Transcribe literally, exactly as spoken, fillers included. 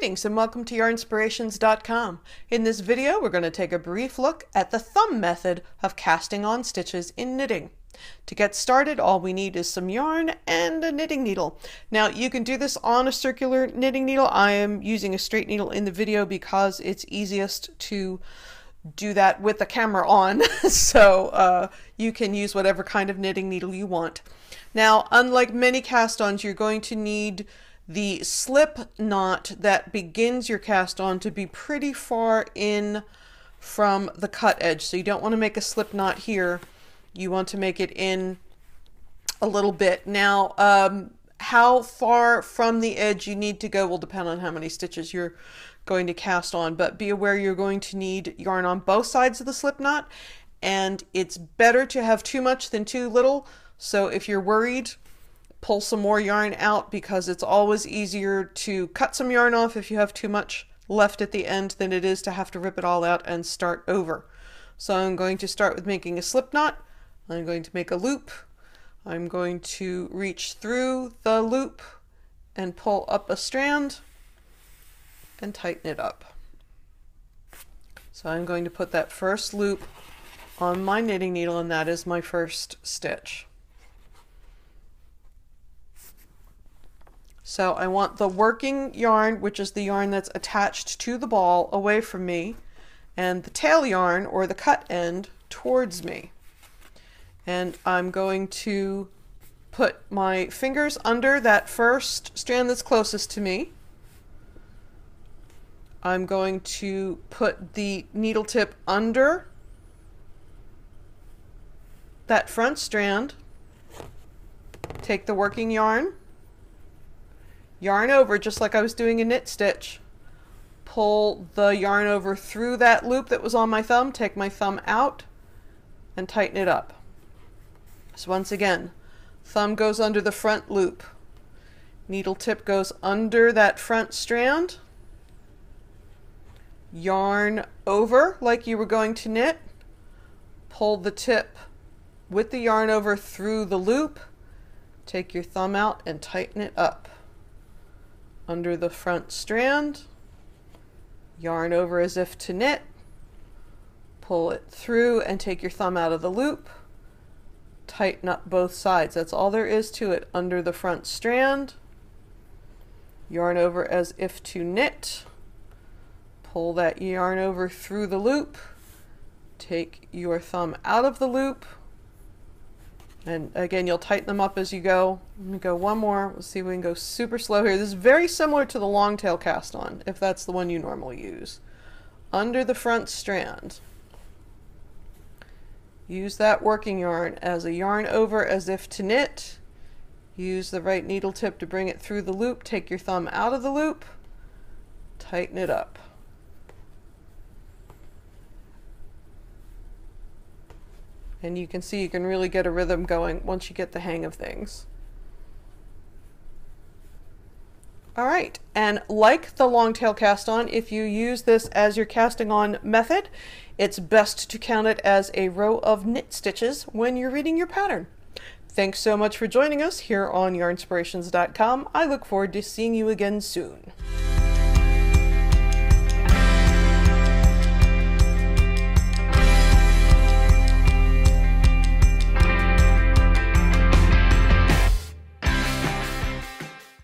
Greetings and welcome to Yarnspirations dot com. In this video, we're going to take a brief look at the thumb method of casting on stitches in knitting. To get started, all we need is some yarn and a knitting needle. Now, you can do this on a circular knitting needle. I am using a straight needle in the video because it's easiest to do that with the camera on. so uh, you can use whatever kind of knitting needle you want. Now, unlike many cast-ons, you're going to need the slip knot that begins your cast on to be pretty far in from the cut edge. So you don't want to make a slip knot here. You want to make it in a little bit. Now, um, how far from the edge you need to go will depend on how many stitches you're going to cast on, but be aware you're going to need yarn on both sides of the slip knot, and it's better to have too much than too little. So if you're worried, pull some more yarn out, because it's always easier to cut some yarn off if you have too much left at the end than it is to have to rip it all out and start over. So I'm going to start with making a slip knot. I'm going to make a loop. I'm going to reach through the loop and pull up a strand and tighten it up. So I'm going to put that first loop on my knitting needle, and that is my first stitch. So I want the working yarn, which is the yarn that's attached to the ball, away from me, and the tail yarn, or the cut end, towards me. And I'm going to put my fingers under that first strand that's closest to me. I'm going to put the needle tip under that front strand, take the working yarn, yarn over just like I was doing a knit stitch, pull the yarn over through that loop that was on my thumb, take my thumb out and tighten it up. So once again, thumb goes under the front loop, needle tip goes under that front strand, yarn over like you were going to knit, pull the tip with the yarn over through the loop, take your thumb out and tighten it up. Under the front strand, yarn over as if to knit, pull it through and take your thumb out of the loop, tighten up both sides. That's all there is to it. Under the front strand, yarn over as if to knit, pull that yarn over through the loop, take your thumb out of the loop, and again, you'll tighten them up as you go. Let me go one more. We'll see if we can go super slow here. This is very similar to the long tail cast on, if that's the one you normally use. Under the front strand, use that working yarn as a yarn over as if to knit. Use the right needle tip to bring it through the loop. Take your thumb out of the loop. Tighten it up. And you can see you can really get a rhythm going once you get the hang of things. All right, and like the long tail cast on, if you use this as your casting on method, it's best to count it as a row of knit stitches when you're reading your pattern. Thanks so much for joining us here on Yarnspirations dot com. I look forward to seeing you again soon.